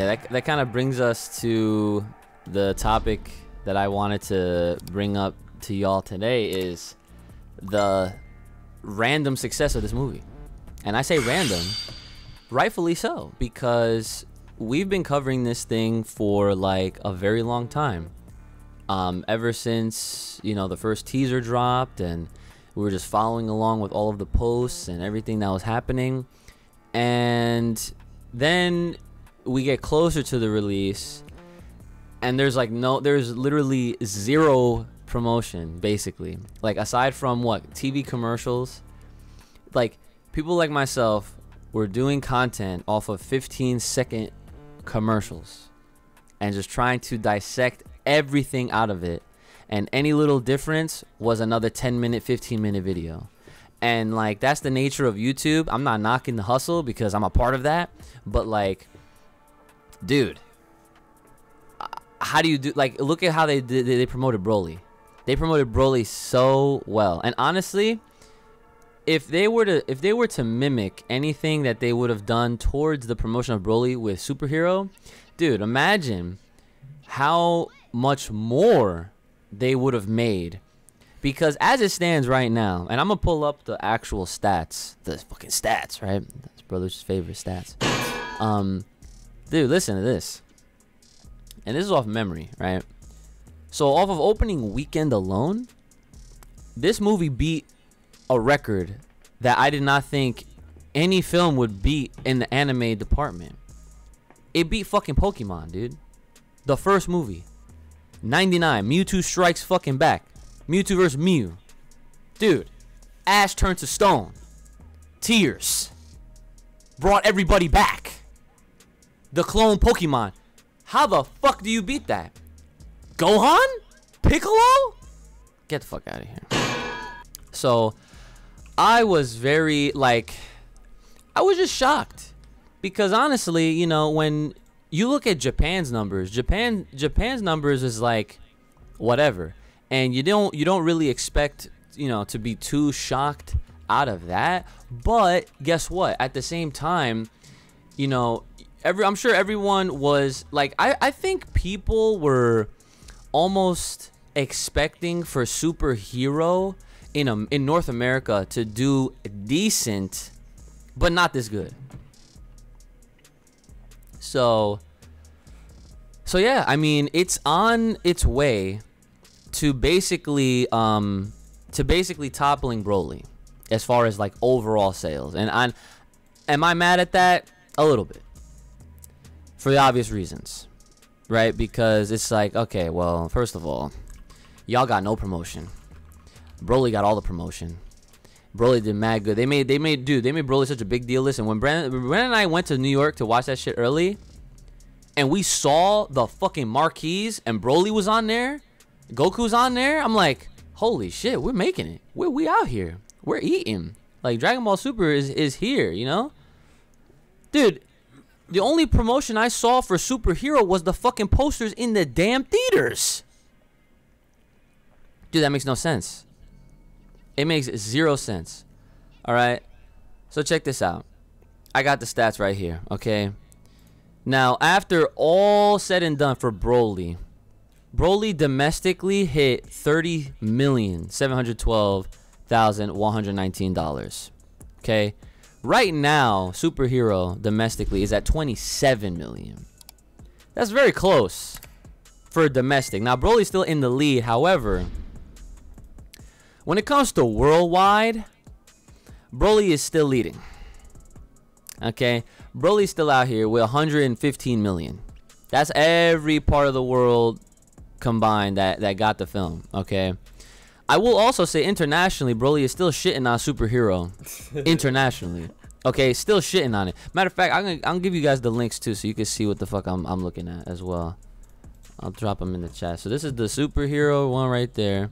Yeah, that kind of brings us to the topic that I wanted to bring up to y'all today, is the random success of this movie. And I say random, rightfully so, because we've been covering this thing for like a very long time. Ever since, you know, the first teaser dropped and we were just following along with all of the posts and everything that was happening. And then we get closer to the release and there's like there's literally zero promotion, basically, like aside from what, TV commercials. Like, people like myself were doing content off of 15-second commercials and just trying to dissect everything out of it, and any little difference was another 10-minute, 15-minute video. And like, that's the nature of YouTube. I'm not knocking the hustle because I'm a part of that, but like, dude, how do you do, like, look at how they promoted Broly. They promoted Broly so well. And honestly, if they were to mimic anything that they would have done towards the promotion of Broly with Superhero, dude, imagine how much more they would have made. Because as it stands right now, and I'm gonna pull up the actual stats, the fucking stats, right? That's brother's favorite stats. Dude, listen to this. And this is off memory, right? So off of opening weekend alone, this movie beat a record that I did not think any film would beat in the anime department. It beat fucking Pokemon, dude. The first movie. 99. Mewtwo Strikes Fucking Back. Mewtwo vs. Mew. Dude. Ash turned to stone. Tears. Brought everybody back. The clone Pokemon. How the fuck do you beat that? Gohan? Piccolo? Get the fuck out of here. So, I was very, like, I was just shocked. Because honestly, you know, when you look at Japan's numbers, Japan's numbers is like, whatever. And you don't really expect, you know, to be too shocked out of that. But, guess what? At the same time, you know, I'm sure everyone was like, I think people were almost expecting for Superhero in North America to do decent, but not this good. So yeah, I mean, it's on its way to basically toppling Broly as far as like overall sales. And am I mad at that? A little bit. For the obvious reasons, right? Because it's like, okay, well, first of all, y'all got no promotion. Broly got all the promotion. Broly did mad good. They made Broly such a big deal. Listen, when Brandon and I went to New York to watch that shit early, and we saw the fucking marquees, and Broly was on there, Goku's on there, I'm like, holy shit, we're making it. We out here. We're eating. Like, Dragon Ball Super is here, you know? Dude, the only promotion I saw for Superhero was the fucking posters in the damn theaters. Dude, that makes no sense. It makes zero sense. Alright? So check this out. I got the stats right here, okay? Now, after all said and done for Broly, Broly domestically hit $30,712,119. Okay? Right now, Superhero domestically is at 27 million. That's very close for domestic. Now, Broly's still in the lead. However, when it comes to worldwide, Broly is still leading. Okay? Broly's still out here with 115 million. That's every part of the world combined that got the film. Okay? I will also say, internationally, Broly is still shitting on Superhero. Internationally. Okay, still shitting on it. Matter of fact, I'm gonna give you guys the links too, so you can see what the fuck I'm looking at as well. I'll drop them in the chat. So this is the Superhero one right there.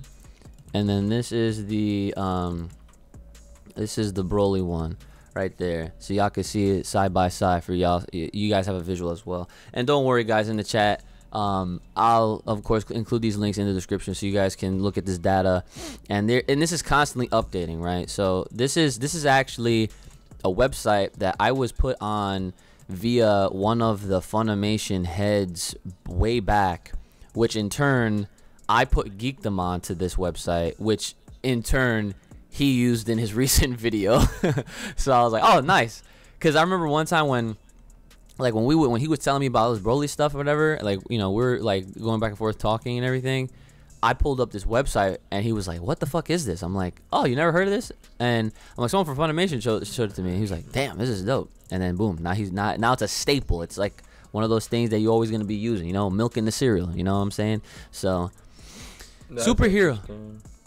And then this is the Broly one right there. So y'all can see it side by side for y'all. You guys have a visual as well. And don't worry, guys, in the chat, I'll of course include these links in the description so you guys can look at this data, and this is constantly updating, right? So this is actually a website that I was put on via one of the Funimation heads way back, which in turn I put Geekdom onto this website, which in turn he used in his recent video. So I was like, oh, nice. Because I remember one time when, like, when he was telling me about this Broly stuff or whatever, like, you know, we're like going back and forth talking and everything. I pulled up this website and he was like, what the fuck is this? I'm like, oh, you never heard of this? And I'm like, someone from Funimation showed it to me. He was like, damn, this is dope. And then boom, now it's a staple. It's like one of those things that you're always going to be using, you know, milk in the cereal, you know what I'm saying? So that's Superhero.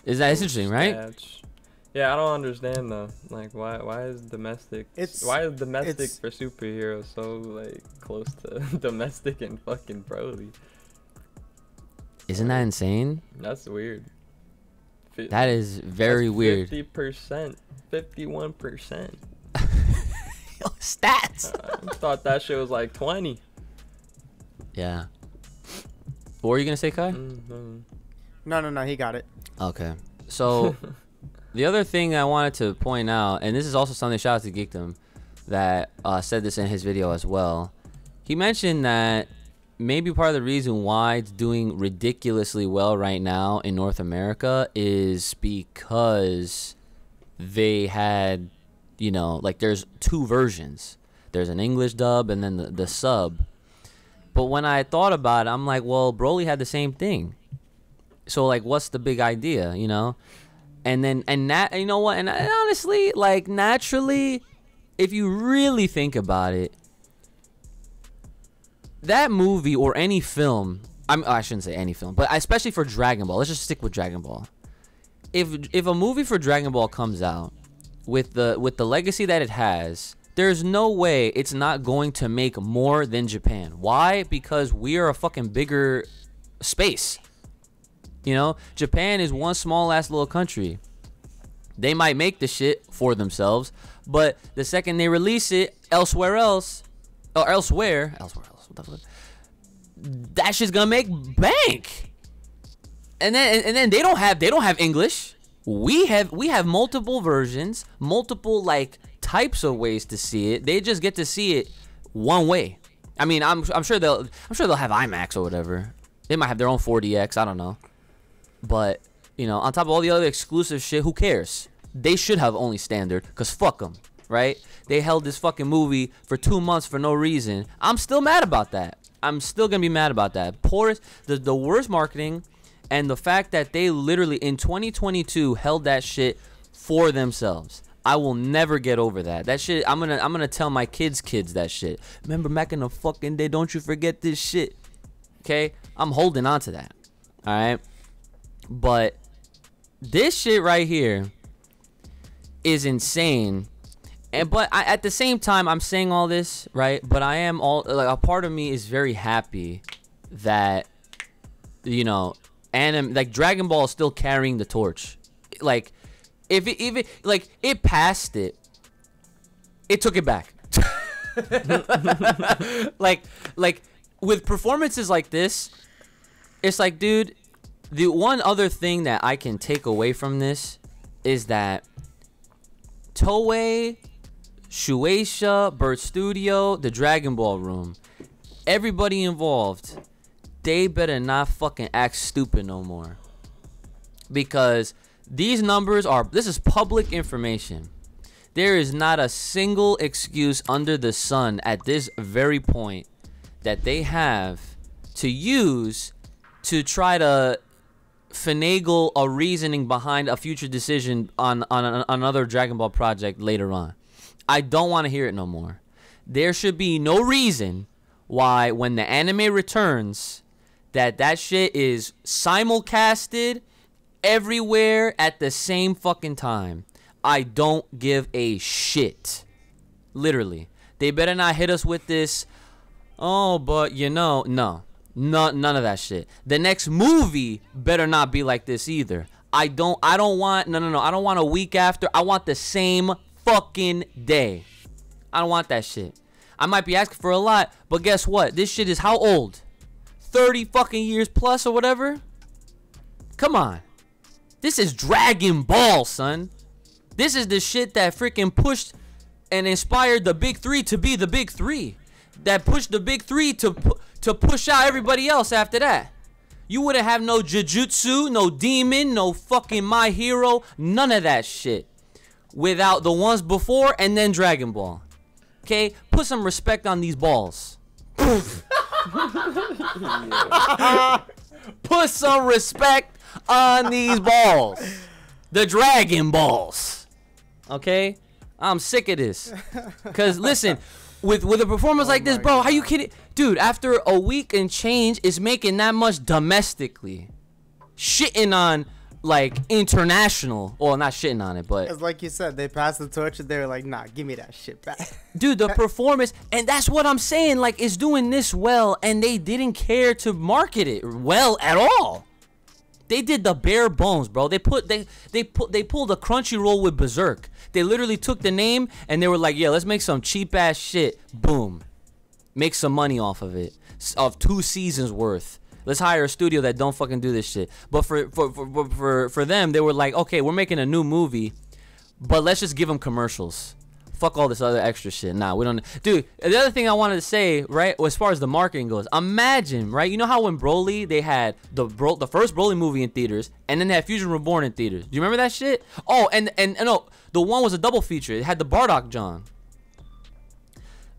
It's interesting, right? Stats. Yeah, I don't understand though. Like, why is domestic? Why is domestic for Superhero so like close to domestic and fucking Broly? Isn't that insane? That's weird. That is very weird. 50%, 51%. Yo, stats. I thought that shit was like 20. Yeah. What were you gonna say, Kai? Mm-hmm. No, he got it. Okay, so. The other thing I wanted to point out, and this is also something, shout out to Geekdom, that said this in his video as well. He mentioned that maybe part of the reason why it's doing ridiculously well right now in North America is because they had, you know, like there's two versions. There's an English dub and then the sub. But when I thought about it, I'm like, well, Broly had the same thing. So, like, what's the big idea, you know? And you know what? And honestly, like, naturally, if you really think about it, that movie or any film, I shouldn't say any film, but especially for Dragon Ball, let's just stick with Dragon Ball. If a movie for Dragon Ball comes out with the legacy that it has, there's no way it's not going to make more than Japan. Why? Because we are a fucking bigger space. You know, Japan is one small ass little country. They might make the shit for themselves, but the second they release it elsewhere else, what the fuck? That shit's gonna make bank. And then they don't have English. We have multiple versions, multiple like types of ways to see it. They just get to see it one way. I mean, I'm sure they'll have IMAX or whatever. They might have their own 4DX. I don't know. But, you know, on top of all the other exclusive shit, who cares? They should have only standard, because fuck them, right? They held this fucking movie for 2 months for no reason. I'm still mad about that. I'm still going to be mad about that. Poorest, the worst marketing, and the fact that they literally, in 2022, held that shit for themselves. I will never get over that. That shit, I'm gonna tell my kids that shit. Remember back in the fucking day, don't you forget this shit. Okay? I'm holding on to that. All right? But this shit right here is insane, but at the same time, I'm saying all this, right? But I am all like, a part of me is very happy that, you know, like Dragon Ball is still carrying the torch. Like, if it passed it, it took it back. like with performances like this, it's like, dude. The one other thing that I can take away from this is that Toei, Shueisha, Bird Studio, the Dragon Ball room, everybody involved, they better not fucking act stupid no more. Because these numbers this is public information. There is not a single excuse under the sun at this very point that they have to use to try to finagle a reasoning behind a future decision on another Dragon Ball project later on. I don't want to hear it no more. There should be no reason why when the anime returns that shit is simulcasted everywhere at the same fucking time. I don't give a shit. Literally. They better not hit us with this, oh, but you know, no. None of that shit. The next movie better not be like this either. I don't want no. I don't want a week after. I want the same fucking day. I don't want that shit. I might be asking for a lot, but guess what? This shit is how old? 30 fucking years plus or whatever? Come on. This is Dragon Ball, son. This is the shit that freaking pushed and inspired the Big Three to be the Big Three. that pushed the big three to push out everybody else after that. You wouldn't have no Jujutsu, no Demon, no fucking My Hero, none of that shit without the ones before and then Dragon Ball. Okay? Put some respect on these balls. Put some respect on these balls. The Dragon Balls. Okay? I'm sick of this. Because, listen, with a performance like this, bro, how you kidding? Dude, after a week and change, it's making that much domestically. Shitting on, like, international. Well, not shitting on it, but. Because, like you said, they passed the torch and they were like, nah, give me that shit back. Dude, the performance, and that's what I'm saying. Like, it's doing this well, and they didn't care to market it well at all. They did the bare bones, bro. They pulled a Crunchyroll with Berserk. They literally took the name and they were like, yeah, let's make some cheap ass shit. Boom, make some money off of it, of 2 seasons worth. Let's hire a studio that don't fucking do this shit. But for them, they were like, okay, we're making a new movie, but let's just give them commercials. Fuck all this other extra shit. Nah, we don't. Dude, the other thing I wanted to say, right, as far as the marketing goes, imagine, right, you know how when Broly, they had the first Broly movie in theaters, and then they had Fusion Reborn in theaters. Do you remember that shit? Oh, and no, the one was a double feature. It had the Bardock John.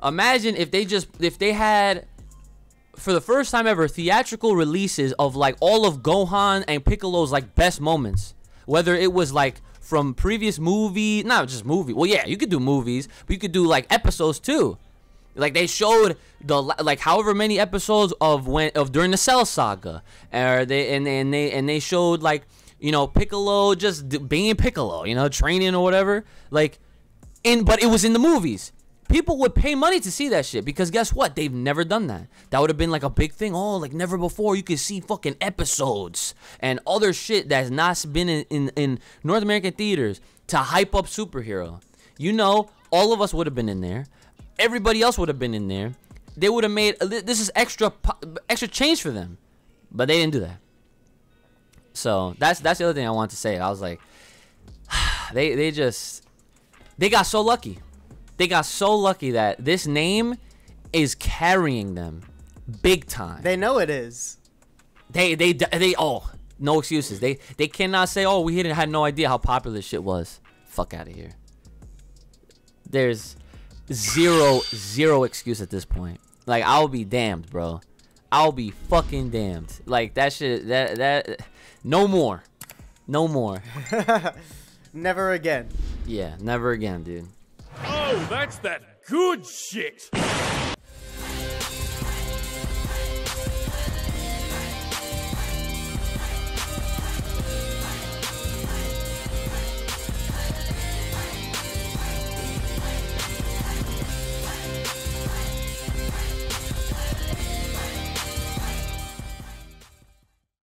Imagine if they had, for the first time ever, theatrical releases of like all of Gohan and Piccolo's like best moments, whether it was like from previous movie, not just movie. Well, yeah, you could do movies, but you could do like episodes too. Like they showed the like however many episodes of during the Cell Saga, and they showed like, you know, Piccolo just being Piccolo, you know, training or whatever. Like, but it was in the movies. People would pay money to see that shit because guess what? They've never done that. That would have been like a big thing. Oh, like never before you could see fucking episodes and other shit that's not been in North American theaters to hype up Superhero. You know, all of us would have been in there. Everybody else would have been in there. They would have made, this is extra change for them. But they didn't do that. So that's the other thing I wanted to say. I was like, they got so lucky. They got so lucky that this name is carrying them big time. They know it is. They oh, no excuses. They cannot say, oh, we had no idea how popular this shit was. Fuck out of here. There's zero excuse at this point. Like, I'll be damned, bro. I'll be fucking damned. Like, that shit, that no more. No more. Never again. Yeah, never again, dude. Oh, that's that good shit!